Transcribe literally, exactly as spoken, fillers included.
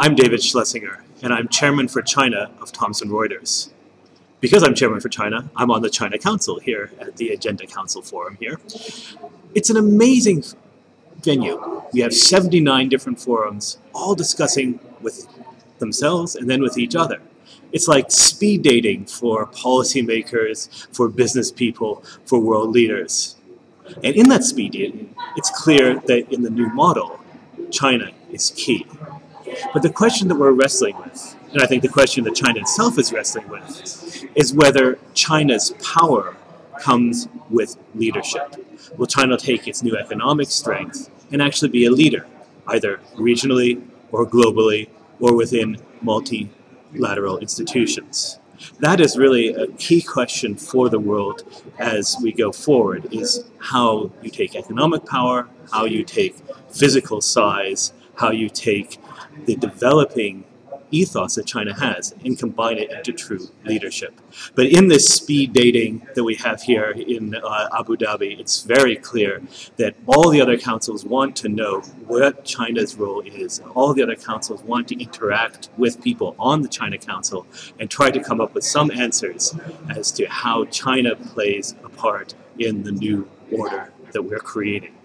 I'm David Schlesinger, and I'm chairman for China of Thomson Reuters. Because I'm chairman for China, I'm on the China Council here at the Agenda Council Forum here. It's an amazing venue. We have seventy-nine different forums, all discussing with themselves and then with each other. It's like speed dating for policymakers, for business people, for world leaders. And in that speed dating, it's clear that in the new model, China is key. But the question that we're wrestling with, and I think the question that China itself is wrestling with, is whether China's power comes with leadership. Will China take its new economic strength and actually be a leader, either regionally or globally or within multilateral institutions? That is really a key question for the world as we go forward, is how you take economic power, how you take physical size, how you take the developing ethos that China has and combine it into true leadership. But in this speed dating that we have here in uh, Abu Dhabi, it's very clear that all the other councils want to know what China's role is. All the other councils want to interact with people on the China Council and try to come up with some answers as to how China plays a part in the new order that we're creating.